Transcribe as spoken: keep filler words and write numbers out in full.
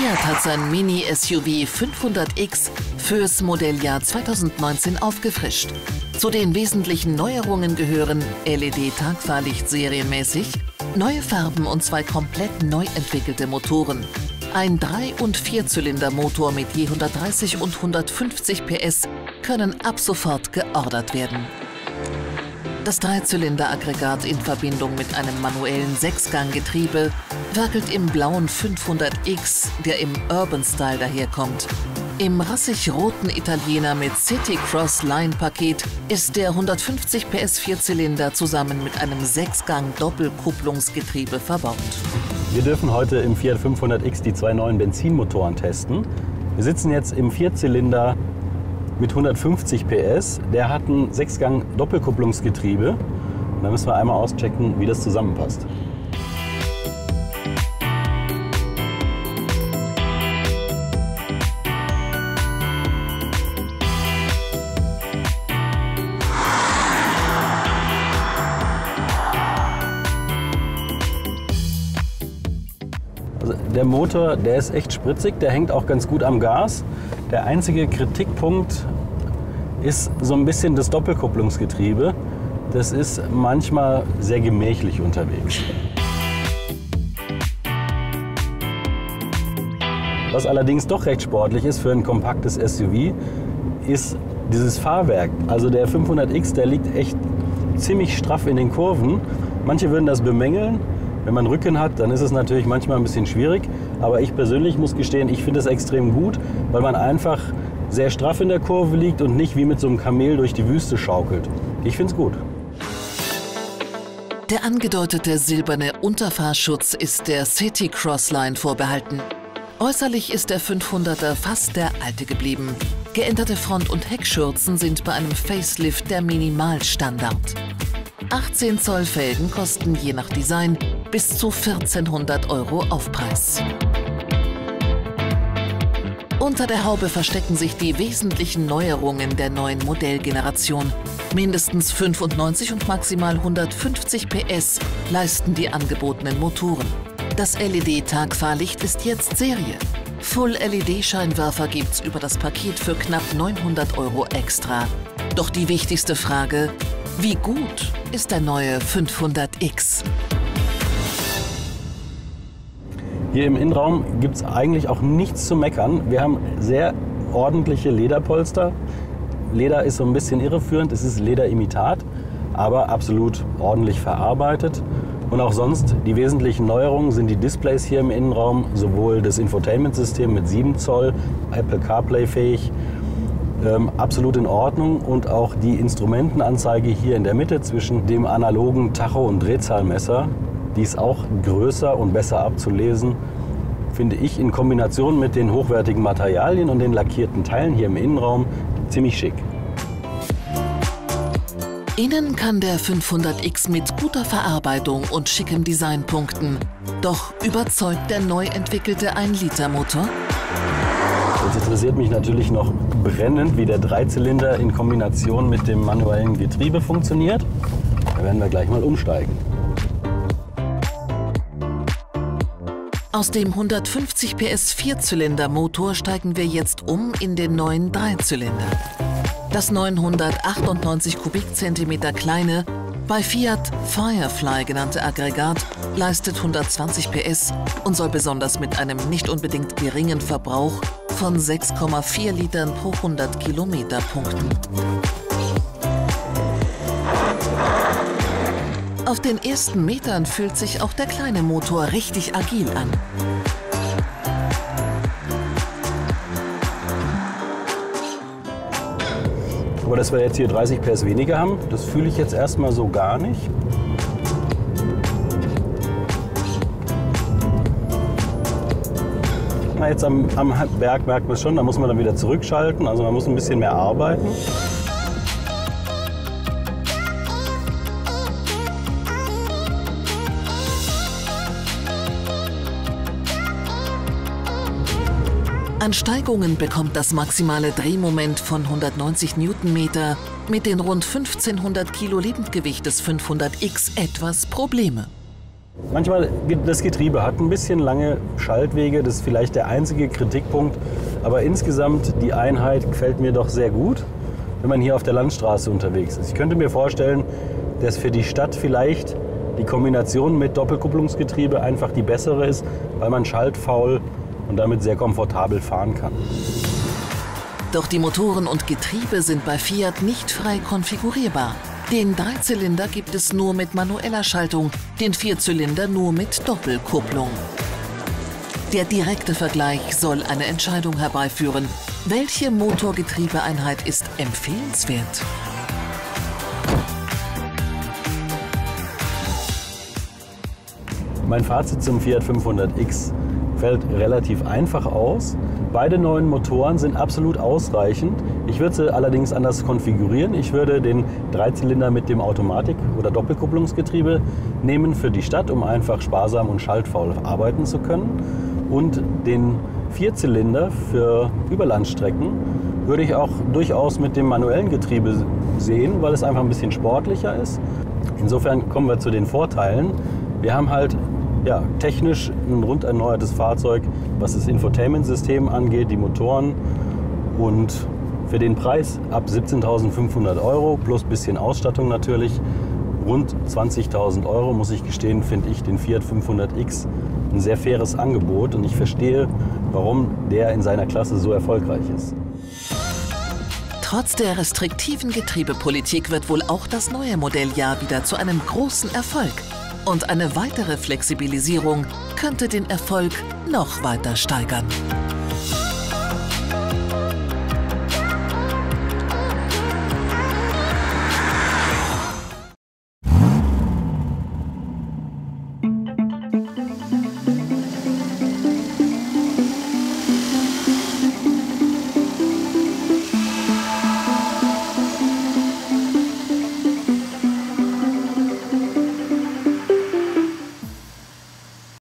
Fiat hat sein Mini-S U V fünfhundert X fürs Modelljahr zweitausendneunzehn aufgefrischt. Zu den wesentlichen Neuerungen gehören L E D-Tagfahrlicht serienmäßig, neue Farben und zwei komplett neu entwickelte Motoren. Ein Drei- und Vierzylindermotor mit je hundertdreißig und hundertfünfzig P S können ab sofort geordert werden. Das Dreizylinder-Aggregat in Verbindung mit einem manuellen Sechsganggetriebe werkelt im blauen fünfhundert X, der im Urban-Style daherkommt. Im rassig-roten Italiener mit City Cross Line Paket ist der hundertfünfzig P S Vierzylinder zusammen mit einem Sechsgang-Doppelkupplungsgetriebe verbaut. Wir dürfen heute im Fiat fünfhundert X die zwei neuen Benzinmotoren testen. Wir sitzen jetzt im Vierzylinder mit hundertfünfzig P S. Der hat ein Sechsgang-Doppelkupplungsgetriebe. Und da müssen wir einmal auschecken, wie das zusammenpasst. Der Motor, der ist echt spritzig, der hängt auch ganz gut am Gas. Der einzige Kritikpunkt ist so ein bisschen das Doppelkupplungsgetriebe. Das ist manchmal sehr gemächlich unterwegs. Was allerdings doch recht sportlich ist für ein kompaktes S U V, ist dieses Fahrwerk. Also der fünfhundert X, der liegt echt ziemlich straff in den Kurven. Manche würden das bemängeln. Wenn man Rücken hat, dann ist es natürlich manchmal ein bisschen schwierig, aber ich persönlich muss gestehen, ich finde es extrem gut, weil man einfach sehr straff in der Kurve liegt und nicht wie mit so einem Kamel durch die Wüste schaukelt. Ich finde es gut. Der angedeutete silberne Unterfahrschutz ist der City Cross Line vorbehalten. Äußerlich ist der fünfhunderter fast der alte geblieben. Geänderte Front- und Heckschürzen sind bei einem Facelift der Minimalstandard. achtzehn Zoll Felgen kosten je nach Design bis zu vierzehnhundert Euro Aufpreis. Unter der Haube verstecken sich die wesentlichen Neuerungen der neuen Modellgeneration. Mindestens fünfundneunzig und maximal hundertfünfzig P S leisten die angebotenen Motoren. Das L E D-Tagfahrlicht ist jetzt Serie. Full-L E D-Scheinwerfer gibt's über das Paket für knapp neunhundert Euro extra. Doch die wichtigste Frage: Wie gut ist der neue fünfhundert X? Hier im Innenraum gibt es eigentlich auch nichts zu meckern. Wir haben sehr ordentliche Lederpolster. Leder ist so ein bisschen irreführend, es ist Lederimitat, aber absolut ordentlich verarbeitet. Und auch sonst, die wesentlichen Neuerungen sind die Displays hier im Innenraum, sowohl das Infotainment-System mit sieben Zoll, Apple CarPlay fähig. Ähm, absolut in Ordnung, und auch die Instrumentenanzeige hier in der Mitte zwischen dem analogen Tacho- und Drehzahlmesser, die ist auch größer und besser abzulesen, finde ich in Kombination mit den hochwertigen Materialien und den lackierten Teilen hier im Innenraum ziemlich schick. Innen kann der fünfhundert X mit guter Verarbeitung und schickem Design punkten. Doch überzeugt der neu entwickelte ein Liter Motor? Jetzt interessiert mich natürlich noch brennend, wie der Dreizylinder in Kombination mit dem manuellen Getriebe funktioniert. Da werden wir gleich mal umsteigen. Aus dem hundertfünfzig P S Vierzylinder-Motor steigen wir jetzt um in den neuen Dreizylinder. Das neunhundertachtundneunzig Kubikzentimeter kleine, bei Fiat Firefly genannte Aggregat leistet hundertzwanzig P S und soll besonders mit einem nicht unbedingt geringen Verbrauch von sechs Komma vier Litern pro hundert Kilometer punkten. Auf den ersten Metern fühlt sich auch der kleine Motor richtig agil an. Aber dass wir jetzt hier dreißig P S weniger haben, das fühle ich jetzt erstmal so gar nicht. Na, jetzt am, am Berg merkt man es schon, da muss man dann wieder zurückschalten, also man muss ein bisschen mehr arbeiten. An Steigungen bekommt das maximale Drehmoment von hundertneunzig Newtonmeter mit den rund fünfzehnhundert Kilo Lebendgewicht des fünfhundert X etwas Probleme. Manchmal, das Getriebe hat ein bisschen lange Schaltwege, das ist vielleicht der einzige Kritikpunkt. Aber insgesamt, die Einheit gefällt mir doch sehr gut, wenn man hier auf der Landstraße unterwegs ist. Ich könnte mir vorstellen, dass für die Stadt vielleicht die Kombination mit Doppelkupplungsgetriebe einfach die bessere ist, weil man schaltfaul und damit sehr komfortabel fahren kann. Doch die Motoren und Getriebe sind bei Fiat nicht frei konfigurierbar. Den Dreizylinder gibt es nur mit manueller Schaltung, den Vierzylinder nur mit Doppelkupplung. Der direkte Vergleich soll eine Entscheidung herbeiführen. Welche Motorgetriebeeinheit ist empfehlenswert? Mein Fazit zum Fiat fünfhundert X fällt relativ einfach aus. Beide neuen Motoren sind absolut ausreichend. Ich würde sie allerdings anders konfigurieren. Ich würde den Dreizylinder mit dem Automatik- oder Doppelkupplungsgetriebe nehmen für die Stadt, um einfach sparsam und schaltfaul arbeiten zu können. Und den Vierzylinder für Überlandstrecken würde ich auch durchaus mit dem manuellen Getriebe sehen, weil es einfach ein bisschen sportlicher ist. Insofern kommen wir zu den Vorteilen. Wir haben halt ja, technisch ein rund erneuertes Fahrzeug, was das Infotainment-System angeht, die Motoren, und für den Preis ab siebzehntausendfünfhundert Euro plus bisschen Ausstattung natürlich rund zwanzigtausend Euro, muss ich gestehen, finde ich den Fiat fünfhundert X ein sehr faires Angebot und ich verstehe, warum der in seiner Klasse so erfolgreich ist. Trotz der restriktiven Getriebepolitik wird wohl auch das neue Modelljahr wieder zu einem großen Erfolg. Und eine weitere Flexibilisierung könnte den Erfolg noch weiter steigern.